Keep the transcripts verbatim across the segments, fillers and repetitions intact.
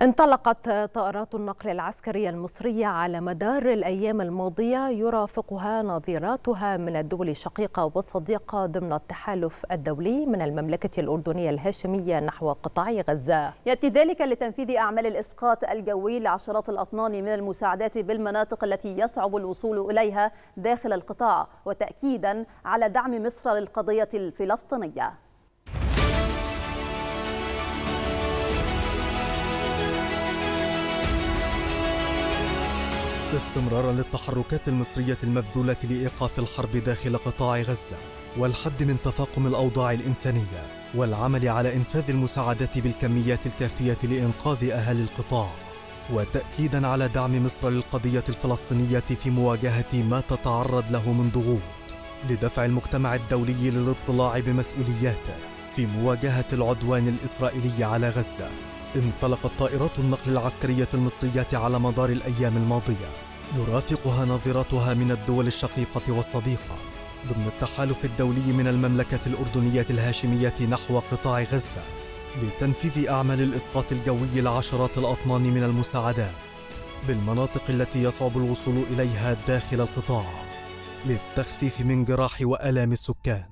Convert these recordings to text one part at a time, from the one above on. انطلقت طائرات النقل العسكرية المصرية على مدار الأيام الماضية يرافقها نظيراتها من الدول الشقيقة والصديقة ضمن التحالف الدولي من المملكة الأردنية الهاشمية نحو قطاع غزة. يأتي ذلك لتنفيذ أعمال الإسقاط الجوي لعشرات الأطنان من المساعدات بالمناطق التي يصعب الوصول إليها داخل القطاع، وتأكيدا على دعم مصر للقضية الفلسطينية. استمرارا للتحركات المصرية المبذولة لإيقاف الحرب داخل قطاع غزة والحد من تفاقم الأوضاع الإنسانية والعمل على إنفاذ المساعدات بالكميات الكافية لإنقاذ أهل القطاع، وتأكيدا على دعم مصر للقضية الفلسطينية في مواجهة ما تتعرض له من ضغوط لدفع المجتمع الدولي للاطلاع بمسؤولياته في مواجهة العدوان الإسرائيلي على غزة. انطلقت طائرات النقل العسكرية المصرية على مدار الأيام الماضية يرافقها نظيراتها من الدول الشقيقة والصديقة ضمن التحالف الدولي من المملكة الأردنية الهاشمية نحو قطاع غزة لتنفيذ أعمال الإسقاط الجوي لعشرات الأطنان من المساعدات بالمناطق التي يصعب الوصول إليها داخل القطاع للتخفيف من جراح وآلام السكان.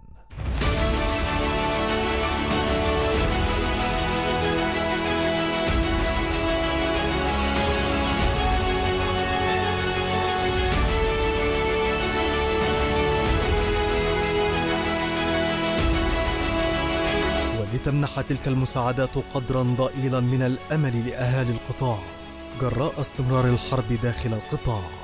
تمنح تلك المساعدات قدرا ضئيلا من الأمل لأهالي القطاع جراء استمرار الحرب داخل القطاع.